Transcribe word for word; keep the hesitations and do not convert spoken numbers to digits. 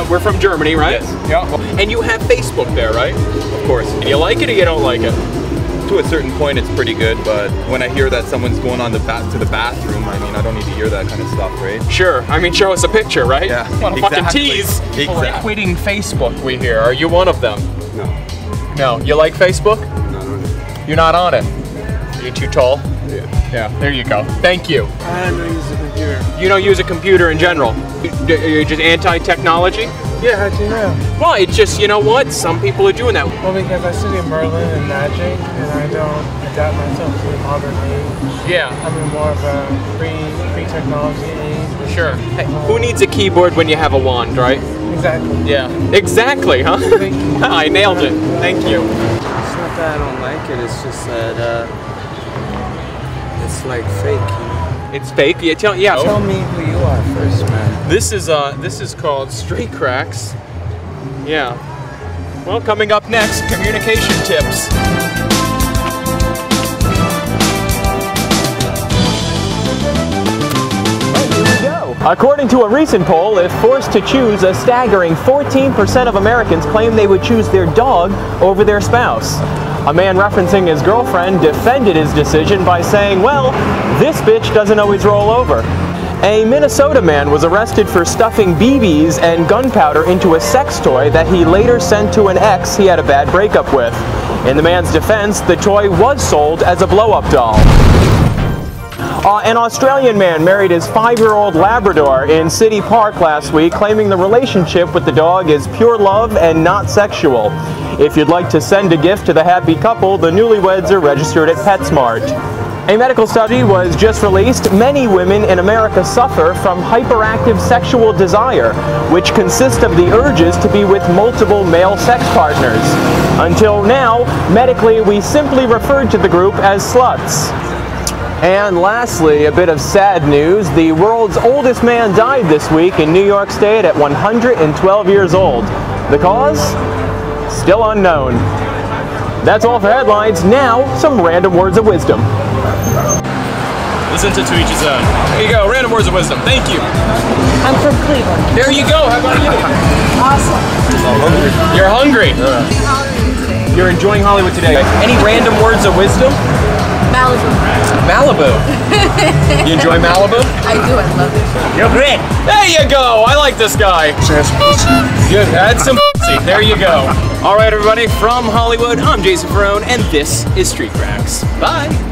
Uh, we're from Germany, right? Yes. Yeah. And you have Facebook there, right? Of course. And you like it or you don't like it? To a certain point, it's pretty good, but when I hear that someone's going on the ba to the bathroom, I mean, I don't need to hear that kind of stuff, right? Sure. I mean, show us a picture, right? Yeah. Want to exactly. fucking tease? Exactly. People are quitting Facebook, we hear. Are you one of them? No. No. You like Facebook? No, no. You're not on it. You're too tall? Yeah. Yeah. There you go. Thank you. I don't use a computer. You don't use a computer in general? You're just anti-technology? Yeah, I do know. Well, it's just, you know what? Some people are doing that. Well, because I study Merlin and Magic, and I don't adapt myself to the modern age. Yeah. I'm in more of a free, free technology age. Sure. Hey, um, who needs a keyboard when you have a wand, right? Exactly. Yeah. Exactly, huh? I nailed it. Thank you. It's not that I don't like it, it's just that uh, it's like fake, you know? It's fake. Yeah, tell, yeah. Tell me who you are first, man. This is uh, this is called Street Cracks. Yeah. Well, coming up next, communication tips. According to a recent poll, if forced to choose, a staggering fourteen percent of Americans claim they would choose their dog over their spouse. A man referencing his girlfriend defended his decision by saying, well, this bitch doesn't always roll over. A Minnesota man was arrested for stuffing B Bs and gunpowder into a sex toy that he later sent to an ex he had a bad breakup with. In the man's defense, the toy was sold as a blow-up doll. Uh, an Australian man married his five-year-old Labrador in City Park last week, claiming the relationship with the dog is pure love and not sexual. If you'd like to send a gift to the happy couple, the newlyweds are registered at PetSmart. A medical study was just released. Many women in America suffer from hyperactive sexual desire, which consists of the urges to be with multiple male sex partners. Until now, medically, we simply referred to the group as sluts. And lastly, a bit of sad news. The world's oldest man died this week in New York State at one hundred twelve years old. The cause? Still unknown. That's all for headlines. Now, some random words of wisdom. Listen to To Each His Own. There you go, random words of wisdom. Thank you. I'm from Cleveland. There you go. How about you? Awesome. I'm hungry. You're hungry. Yeah. You're enjoying Hollywood today. Any random words of wisdom? Malibu. Malibu? You enjoy Malibu? I do, I love it. You're great. There you go, I like this guy. Good, that's some pussy. There you go. All right, everybody, from Hollywood, I'm Jason Farone, and this is Street Cracks. Bye.